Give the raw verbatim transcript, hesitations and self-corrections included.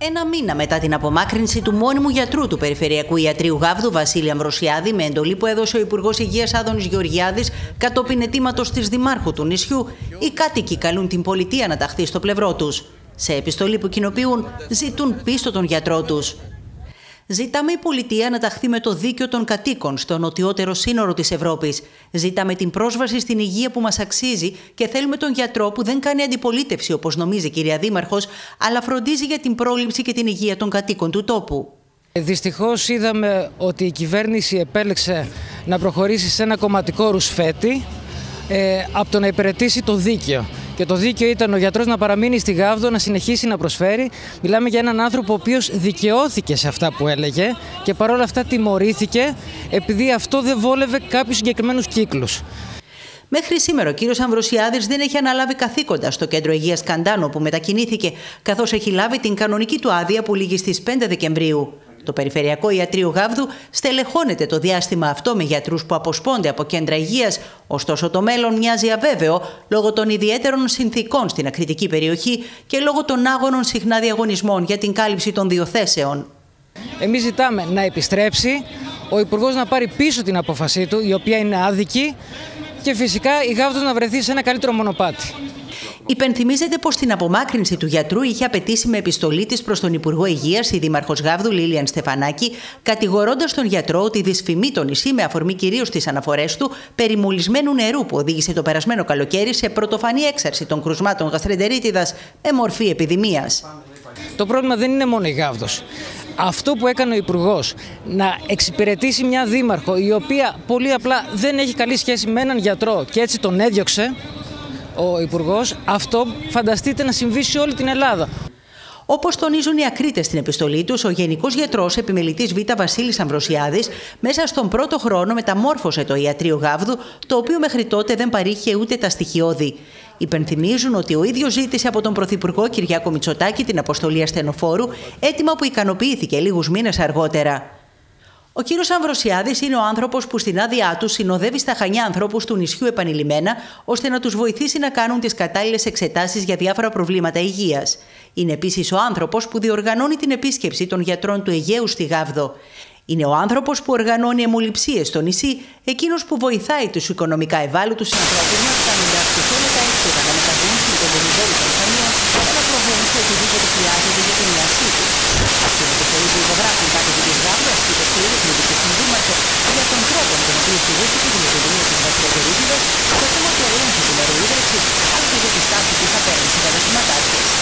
Ένα μήνα μετά την απομάκρυνση του μόνιμου γιατρού του Περιφερειακού Ιατρίου Γάβδου, Βασίλη Αμβροσιάδη, με εντολή που έδωσε ο Υπουργός Υγείας Άδωνης Γεωργιάδης κατόπιν αιτήματος της Δημάρχου του νησιού, οι κάτοικοι καλούν την πολιτεία να ταχθεί στο πλευρό τους. Σε επιστολή που κοινοποιούν, ζητούν πίσω τον γιατρό τους. Ζητάμε η πολιτεία να ταχθεί με το δίκαιο των κατοίκων στο νοτιότερο σύνορο της Ευρώπης. Ζητάμε την πρόσβαση στην υγεία που μας αξίζει και θέλουμε τον γιατρό που δεν κάνει αντιπολίτευση, όπως νομίζει η κυρία Δήμαρχος, αλλά φροντίζει για την πρόληψη και την υγεία των κατοίκων του τόπου. Δυστυχώς είδαμε ότι η κυβέρνηση επέλεξε να προχωρήσει σε ένα κομματικό ρουσφέτη ε, από το να υπηρετήσει το δίκαιο. Και το δίκαιο ήταν ο γιατρός να παραμείνει στη Γάβδο, να συνεχίσει να προσφέρει. Μιλάμε για έναν άνθρωπο ο οποίος δικαιώθηκε σε αυτά που έλεγε και παρόλα αυτά τιμωρήθηκε επειδή αυτό δεν βόλευε κάποιους συγκεκριμένους κύκλους. Μέχρι σήμερα ο κύριος Αμβροσιάδης δεν έχει αναλάβει καθήκοντα στο κέντρο υγείας Καντάνο που μετακινήθηκε, καθώς έχει λάβει την κανονική του άδεια που λήγει στις πέντε Δεκεμβρίου. Το Περιφερειακό Ιατρείο Γάβδου στελεχώνεται το διάστημα αυτό με γιατρούς που αποσπώνται από κέντρα υγείας, ωστόσο το μέλλον μοιάζει αβέβαιο λόγω των ιδιαίτερων συνθήκων στην ακριτική περιοχή και λόγω των άγωνων συχνά διαγωνισμών για την κάλυψη των δύο θέσεων. Εμείς ζητάμε να επιστρέψει, ο Υπουργός να πάρει πίσω την απόφασή του, η οποία είναι άδικη, και φυσικά η Γάβδος να βρεθεί σε ένα καλύτερο μονοπάτι. Υπενθυμίζεται πως την απομάκρυνση του γιατρού είχε απαιτήσει με επιστολή της προς τον Υπουργό Υγείας η Δήμαρχος Γάβδου Λίλιαν Στεφανάκη, κατηγορώντας τον γιατρό ότι δυσφημεί το νησί με αφορμή κυρίως τις αναφορές του περί μολυσμένου νερού που οδήγησε το περασμένο καλοκαίρι σε πρωτοφανή έξαρση των κρουσμάτων γαστρεντερίτιδας με μορφή επιδημίας. Το πρόβλημα δεν είναι μόνο η Γάβδος. Αυτό που έκανε ο Υπουργός, να εξυπηρετήσει μια δήμαρχο η οποία πολύ απλά δεν έχει καλή σχέση με έναν γιατρό και έτσι τον έδιωξε ο Υπουργός, αυτό φανταστείτε να συμβεί σε όλη την Ελλάδα. Όπως τονίζουν οι ακρίτες στην επιστολή τους, ο Γενικός Γιατρός Επιμελητής Β. Βασίλης Αμβροσιάδης μέσα στον πρώτο χρόνο μεταμόρφωσε το Ιατρείο Γάβδου, το οποίο μέχρι τότε δεν παρήχε ούτε τα στοιχειώδη. Υπενθυμίζουν ότι ο ίδιος ζήτησε από τον Πρωθυπουργό Κυριάκο Μητσοτάκη την αποστολή ασθενοφόρου, αίτημα που ικανοποιήθηκε λίγους μήνες αργότερα. Ο κύριος Αμβροσιάδης είναι ο άνθρωπος που στην άδειά του συνοδεύει στα Χανιά ανθρώπους του νησιού επανειλημμένα, ώστε να τους βοηθήσει να κάνουν τις κατάλληλες εξετάσεις για διάφορα προβλήματα υγείας. Είναι επίσης ο άνθρωπος που διοργανώνει την επίσκεψη των γιατρών του Αιγαίου στη Γάβδο. Είναι ο άνθρωπος που οργανώνει αιμοληψίες στο νησί, εκείνος που βοηθάει τους οικονομικά ευάλωτους ανθρώπους να φτάνουν να αυξηθούν τα έξοδα, να μεταβούν στην οικονομική οικονομία και να προβούν σε οτιδήποτε χρειάζεται για την υγεία τους. Αυτή είναι η επιστολή που υπογράφουν κάτοικοι της Γάβδου, ασκητευτοί, ρυθμιστές και συνδήμαρχοι για τον τρόπο με τον οποίο φυγούθηκε την επιδημία της γαστρεντερίτιδας, το θέμα του ελέγχου του νερού ύδρευσης, αλλά και για τη στάση που θα παίρνει σε καταστήματά της.